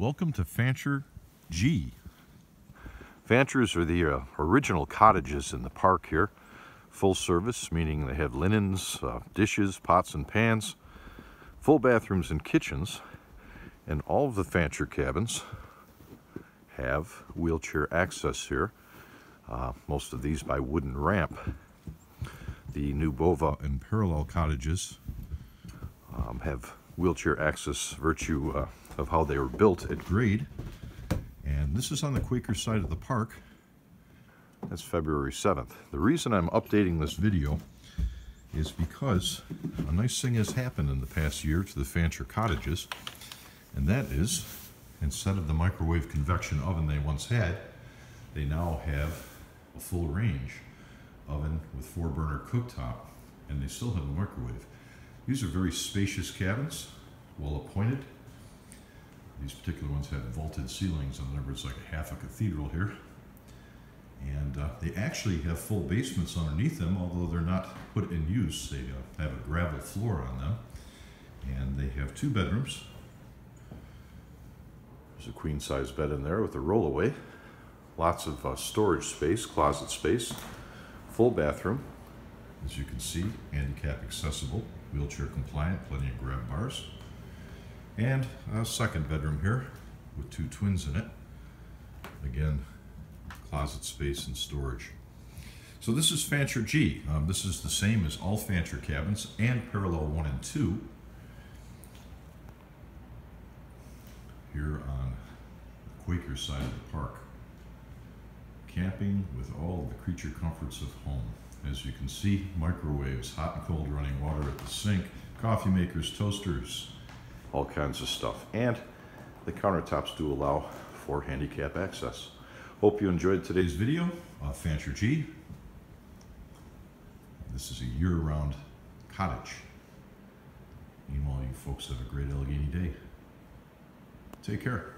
Welcome to Fancher G. Fanchers are the original cottages in the park here. Full service, meaning they have linens, dishes, pots and pans, full bathrooms and kitchens, and all of the Fancher cabins have wheelchair access here, most of these by wooden ramp. The new Bova and Parallel Cottages have wheelchair access virtue of how they were built at grade. And this is on the Quaker side of the park. That's February 7th. The reason I'm updating this video is because a nice thing has happened in the past year to the Fancher cottages, and that is, instead of the microwave convection oven they once had, they now have a full range oven with 4-burner cooktop, and they still have a microwave. These are very spacious cabins, well appointed. These particular ones have vaulted ceilings, in other words, like a half a cathedral here. And they actually have full basements underneath them, although they're not put in use. They have a gravel floor on them. And they have 2 bedrooms. There's a queen-size bed in there with a rollaway. Lots of storage space, closet space, full bathroom. As you can see, handicap accessible, wheelchair compliant, plenty of grab bars. And a second bedroom here with 2 twins in it. Again, closet space and storage. So this is Fancher G. This is the same as all Fancher cabins and Parallel 1 and 2. Here on the Quaker side of the park. Camping with all the creature comforts of home. As you can see, microwaves, hot and cold running water at the sink, coffee makers, toasters, all kinds of stuff. And the countertops do allow for handicap access. Hope you enjoyed today's video of Fancher G. This is a year-round cottage. Meanwhile, you folks have a great Allegheny day. Take care.